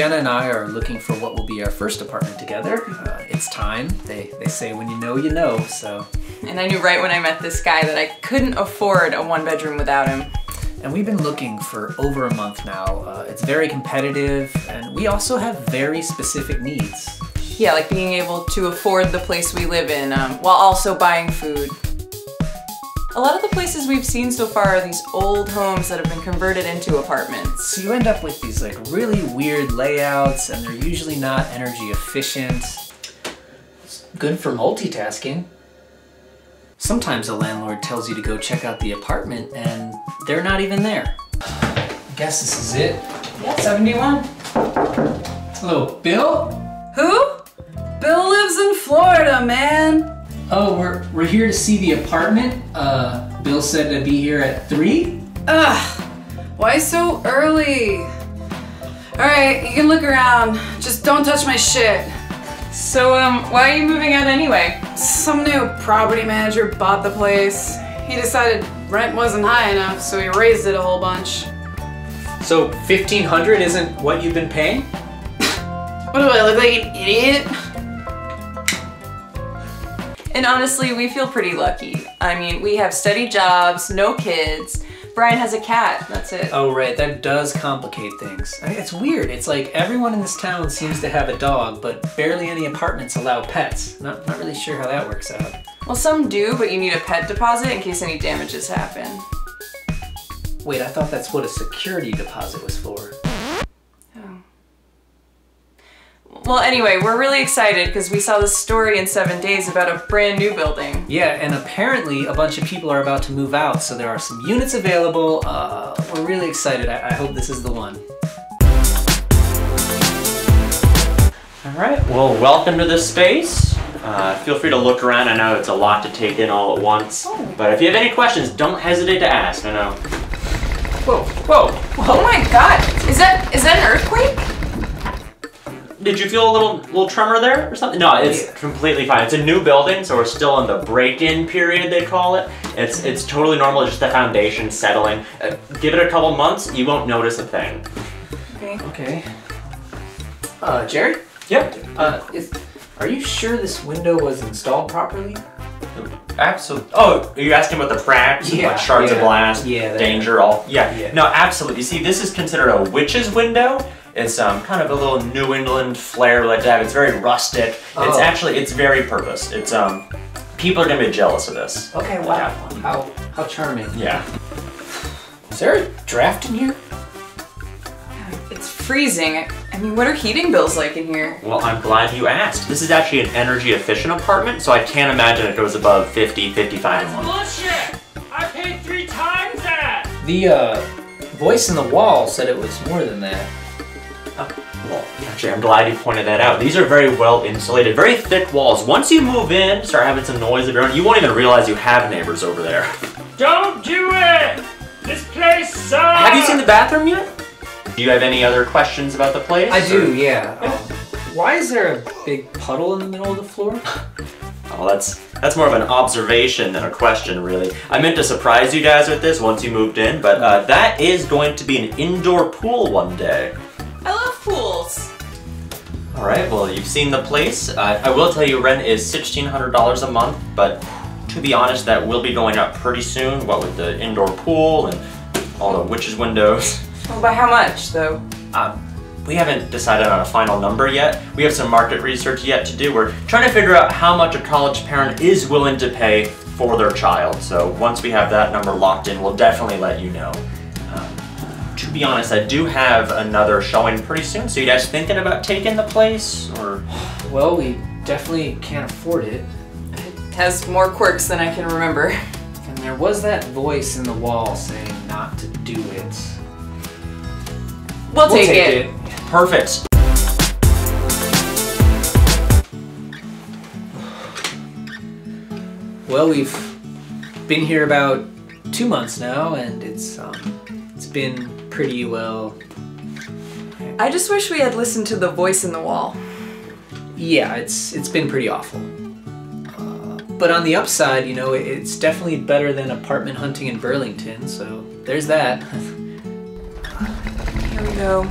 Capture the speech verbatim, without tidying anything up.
Jenna and I are looking for what will be our first apartment together. Uh, it's time. They, they say when you know, you know, so. And I knew right when I met this guy that I couldn't afford a one bedroom without him. And we've been looking for over a month now. Uh, it's very competitive, and we also have very specific needs. Yeah, like being able to afford the place we live in um, while also buying food. A lot of the places we've seen so far are these old homes that have been converted into apartments. So you end up with these like really weird layouts, and they're usually not energy efficient. It's good for multitasking. Sometimes a landlord tells you to go check out the apartment and they're not even there. I guess this is it. Yeah, seventy-one. Hello, Bill? Who? Bill lives in Florida, man. Oh, we're, we're here to see the apartment. Uh, Bill said to be here at three. Ugh, why so early? All right, you can look around. Just don't touch my shit. So, um, why are you moving out anyway? Some new property manager bought the place. He decided rent wasn't high enough, so he raised it a whole bunch. So, fifteen hundred dollars isn't what you've been paying? What do I look like, an idiot? And honestly, we feel pretty lucky. I mean, we have steady jobs, no kids. Brian has a cat, that's it. Oh right, that does complicate things. I mean, it's weird, it's like everyone in this town seems to have a dog, but barely any apartments allow pets. Not, not really sure how that works out. Well, some do, but you need a pet deposit in case any damages happen. Wait, I thought that's what a security deposit was for. Well, anyway, we're really excited because we saw this story in Seven Days about a brand new building. Yeah, and apparently a bunch of people are about to move out, so there are some units available. Uh, we're really excited. I, I hope this is the one. All right, well, welcome to this space. Uh, feel free to look around. I know it's a lot to take in all at once, oh. But if you have any questions, don't hesitate to ask. I know. Whoa, whoa, whoa. Oh my God, is that is that an earthquake? Did you feel a little little tremor there or something? No, it's yeah. Completely fine. It's a new building, so we're still in the break-in period, they call it. It's it's totally normal, just the foundation settling. Uh, give it a couple months, you won't notice a thing. Okay. Okay. Uh, Jerry? Yep. Uh, is, are you sure this window was installed properly? Absolutely. Oh, are you asking about the cracks, yeah, like shards yeah, of glass, yeah, danger, all? Yeah. yeah. No, absolutely. You see, this is considered a witch's window. It's um, kind of a little New England flair like that. It's very rustic. Oh. It's actually, it's very purposed. It's, um, people are gonna be jealous of this. Okay, wow. Yeah. How, how charming. Yeah. Is there a draft in here? It's freezing. I mean, what are heating bills like in here? Well, I'm glad you asked. This is actually an energy efficient apartment, so I can't imagine it goes above fifty, fifty-five. That's bullshit! I paid three times that! The, uh, voice in the wall said it was more than that. Well, actually, I'm glad you pointed that out. These are very well insulated, very thick walls. Once you move in, start having some noise of your own, you won't even realize you have neighbors over there. Don't do it! This place sucks! Have you seen the bathroom yet? Do you have any other questions about the place? I do, or? yeah. Um, why is there a big puddle in the middle of the floor? Oh, that's that's more of an observation than a question, really. I meant to surprise you guys with this once you moved in, but uh, that is going to be an indoor pool one day. I love pools. All right, well, you've seen the place. Uh, I will tell you rent is sixteen hundred dollars a month, but to be honest, that will be going up pretty soon, what with the indoor pool and all the witches' windows. Well, by how much, though? Uh, we haven't decided on a final number yet. We have some market research yet to do. We're trying to figure out how much a college parent is willing to pay for their child. So once we have that number locked in, we'll definitely let you know. To be honest, I do have another showing pretty soon, so you guys thinking about taking the place, or? Well, we definitely can't afford it. It has more quirks than I can remember. And there was that voice in the wall saying not to do it. We'll, we'll take, take it. it. Perfect. Well, we've been here about two months now, and it's, um, it's been pretty well. I just wish we had listened to the voice in the wall. Yeah, it's it's been pretty awful. Uh, but on the upside, you know, it's definitely better than apartment hunting in Burlington, so there's that. Here we go.